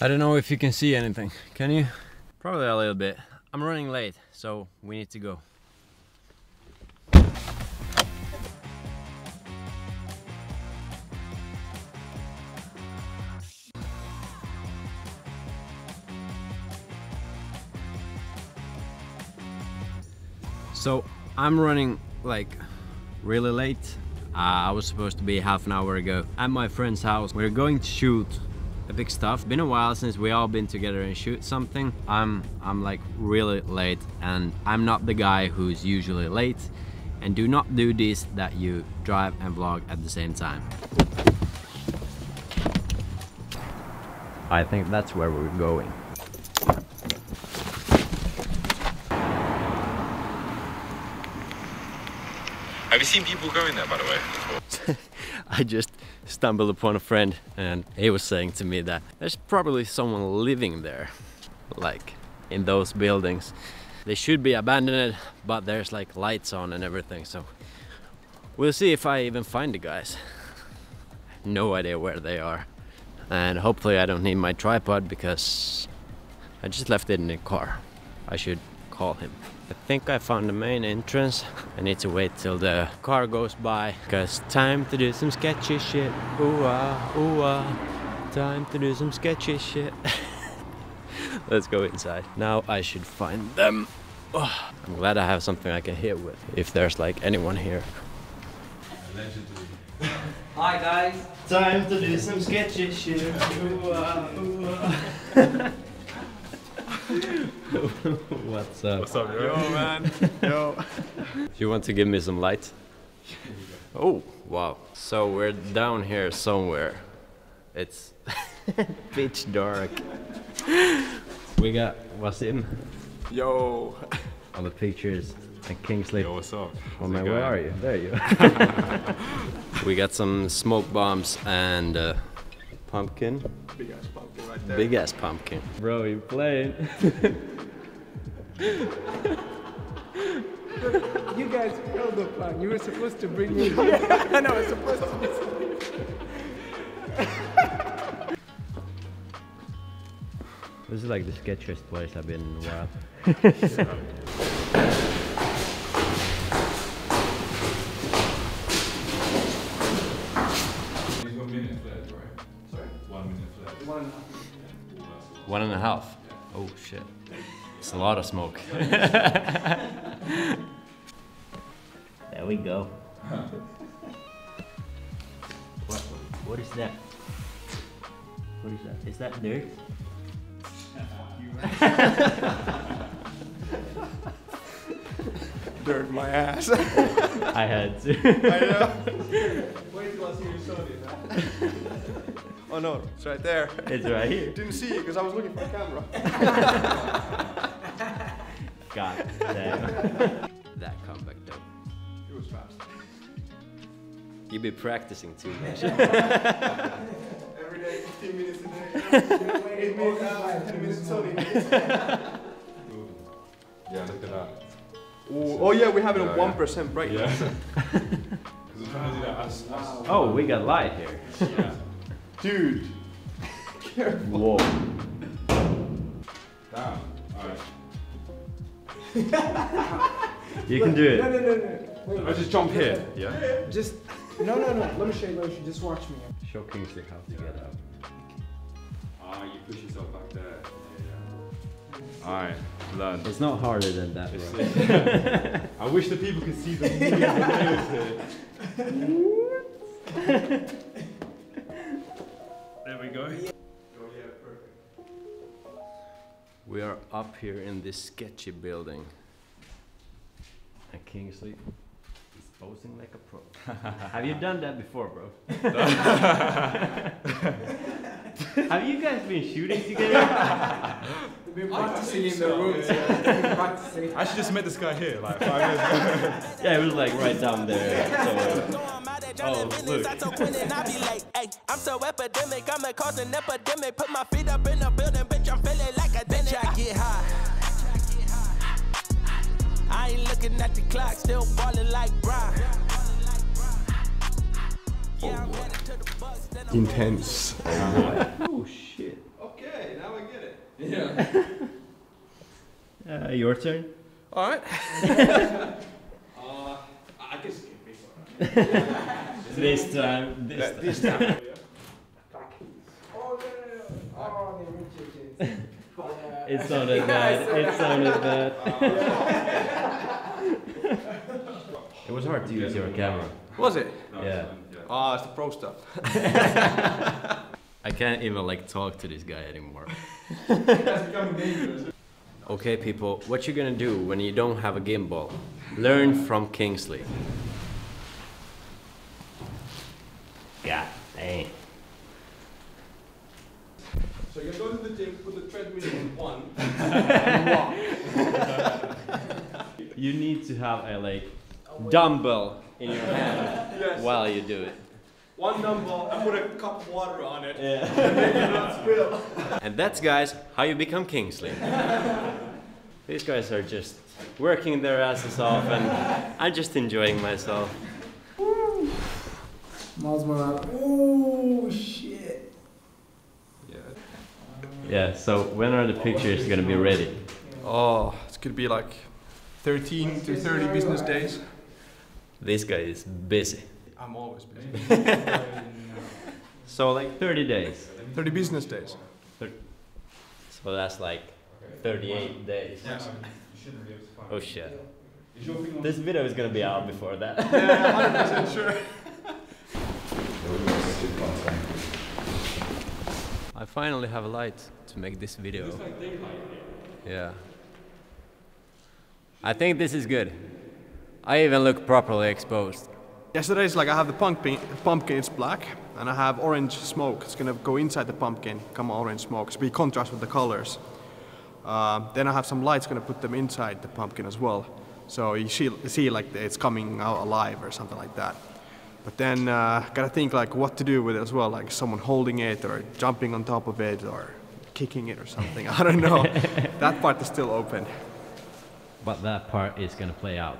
I don't know if you can see anything. Can you? Probably a little bit. I'm running late, so we need to go. So I'm running like really late. I was supposed to be half an hour ago at my friend's house. We're going to shoot a big stuff. Been a while since we all been together and shoot something. I'm like really late, and I'm not the guy who's usually late. And do not do this that you drive and vlog at the same time. I think that's where we're going. Have you seen people going there, by the way? I just stumbled upon a friend, and he was saying to me that there's probably someone living there, like in those buildings. They should be abandoned, but there's like lights on and everything, so we'll see if I even find the guys. No idea where they are. And hopefully I don't need my tripod because I just left it in the car. I should call him. I think I found the main entrance. I need to wait till the car goes by, because time to do some sketchy shit. Ooh-ah, ooh-ah. Time to do some sketchy shit. Let's go inside. Now I should find them. Oh, I'm glad I have something I can hit with, if there's like anyone here. Hi guys. Time to do some sketchy shit. Ooh-ah, ooh-ah. What's up? What's up, yo, man? Yo. You want to give me some light? Oh, wow. So we're down here somewhere. It's pitch dark. We got Wasim. Yo. On the pictures. And Kingsley. Yo, what's up? How's oh man, where are you? There you are. We got some smoke bombs and pumpkin. Big ass pumpkin right there. Big ass pumpkin. Bro, you playing? You guys failed the plan. You were supposed to bring me. Yeah, no, I was supposed to. This is like the sketchiest place I've been in a while. One and a half. Oh shit. It's a lot of smoke. There we go. What is that? What is that? Is that dirt? Dirt my ass. I had to. I know. Wait till I see you show me that. Oh no, it's right there. It's right here. Didn't see it because I was looking for the camera. God damn. That comeback though. It was fast. You've been practicing too much. Every day, 15 minutes a day. 8 minutes out, 10 minutes only. Yeah, look at that. Ooh, oh yeah, we have it on 1% brightness. Oh, we got light here. Yeah. Dude! Careful! Whoa! Down. Alright. You can do it. No, no, no, no. Wait, I just jump here. Yeah? Just... No, no, no. Let me show you. Let me show you. Just watch me. Show Kingsley how to get up. Ah, you push yourself back there. Yeah, yeah. Alright. Learn. It's not harder than that, right? I wish the people could see the videos here. There we go. We are up here in this sketchy building. And Kingsley is posing like a pro. Have you done that before, bro? Have you guys been shooting together? We've been practicing in the room. So I should just met this guy here like 5 years ago. Yeah, it was like right down there. So, oh, look. I'm so epidemic, I'm a cause an epidemic. Put my feet up in the building, bitch, I'm feeling like a bitch. I get high. I ain't looking at the clock, still ballin' like Brian. Yeah, I'm headed to the bus, then I'm intense. Oh shit. Okay. Your turn. All right. I guess it can be fun. This time. This time. It's not as bad. It's not as bad. It was hard to use your camera. Was it? No, yeah. Ah, it's the pro stuff. I can't even like talk to this guy anymore. That's becoming dangerous. Okay, people, what you're gonna do when you don't have a gimbal? Learn from Kingsley. God dang. So you're going to the gym, put the treadmill in one, and walk. You need to have a like dumbbell in your hand while you do it. One dumbbell and put a cup of water on it, and then you don't spill. And that's, guys, how you become Kingsley. These guys are just working their asses off, and I'm just enjoying myself. Woo! Miles Morales. Oh shit! Yeah. Yeah. So when are the pictures gonna be ready? Oh, it's gonna be like 13 to 30 business days. This guy is busy. I'm always busy. So like 30 days. 30 business days. 30. So that's like 38 days. Yeah. Oh shit. This video is gonna be out before that. Yeah, 100% sure. I finally have a light to make this video. Yeah. I think this is good. I even look properly exposed. Yesterday it's like I have the pumpkin, it's black, and I have orange smoke. It's gonna go inside the pumpkin, come orange smoke, so we contrast with the colors. Then I have some lights, gonna put them inside the pumpkin as well. So you see like it's coming out alive or something like that. But then gotta think like what to do with it as well, like someone holding it or jumping on top of it or kicking it or something, I don't know. That part is still open. But that part is gonna play out.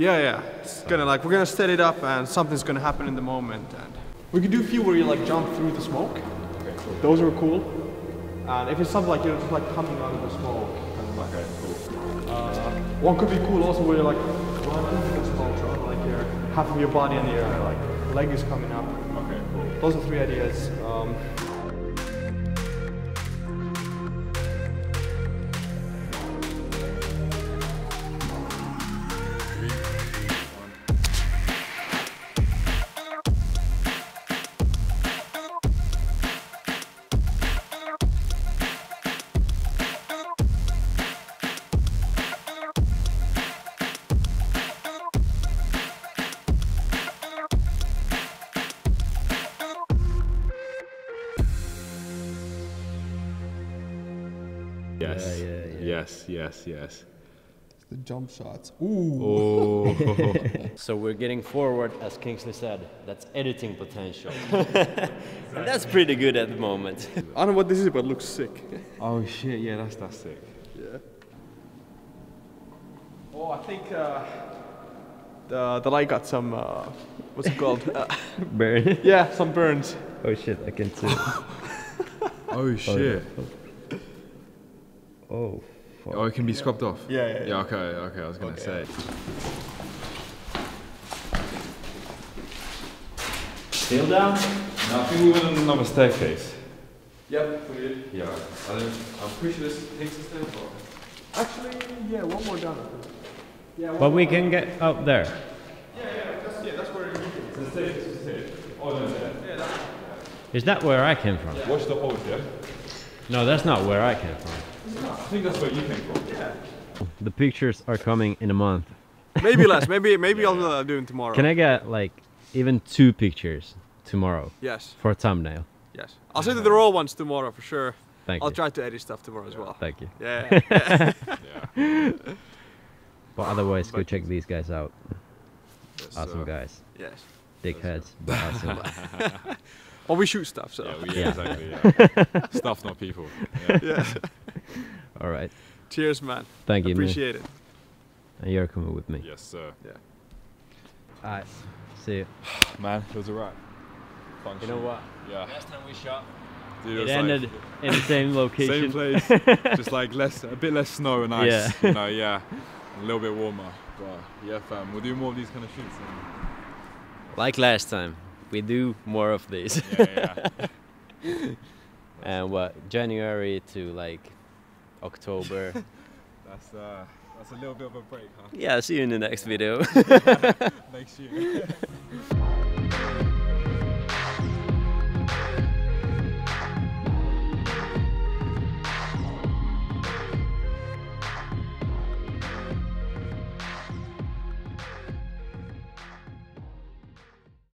Yeah, it's gonna like, we're gonna set it up and something's gonna happen in the moment. And we could do a few where you like jump through the smoke. Okay, cool. Those were cool. And if it's something like, you know, just like coming out of the smoke. And, like, okay, cool. One could be cool also where you're like running through the smoke, so, like you're half of your body in the air, like leg is coming up. Okay, cool. Those are three ideas. Yes. Yes. The jump shots. Ooh. Oh. So we're getting forward, as Kingsley said. That's editing potential. And that's pretty good at the moment. I don't know what this is, but it looks sick. Oh shit! Yeah, that's sick. Yeah. Oh, I think the light got some. What's it called? Burn. Yeah, some burns. Oh shit! I can see. Oh shit. Oh, oh, fuck. Oh, it can be scrubbed off? Yeah. Okay, I was gonna say. Still down? No, I think we went on another staircase. Yep, we did. Yeah, I'm pretty sure this takes a step forward. Actually, yeah, one more down. Yeah, but we can get up there. Yeah, that's where it is. It's safe, it's safe. Oh, no, yeah, that's it. Is that where I came from? Yeah. Watch the hole, yeah? No, that's not where I came from. I think that's what you think. Yeah. The pictures are coming in a month. Maybe less. Maybe I'll do them tomorrow. Can I get like even 2 pictures tomorrow? Yes. For a thumbnail. Yes. I'll send you the raw ones tomorrow for sure. I'll try to edit stuff tomorrow as well. Thank you. Yeah. But otherwise, go check these guys out. Yes, awesome guys. Yes. Dickheads, but awesome. Well, we shoot stuff, so. Yeah, exactly. Yeah. Stuff, not people. Yeah. All right. Cheers, man. Thank you. Appreciate it. And you're coming with me. Yes, sir. Yeah. All right. See you. Man, it was a wrap. Function. You know what? Yeah. Last time we shot, Dude, it ended like, in the same location. Same place, just like a bit less snow and ice, yeah. You know, yeah. A little bit warmer, but yeah, fam, we'll do more of these kind of shoots. Like last time, we do more of these. Yeah, yeah. And what, January to like October. That's a little bit of a break, huh? Yeah, see you in the next video. Next year.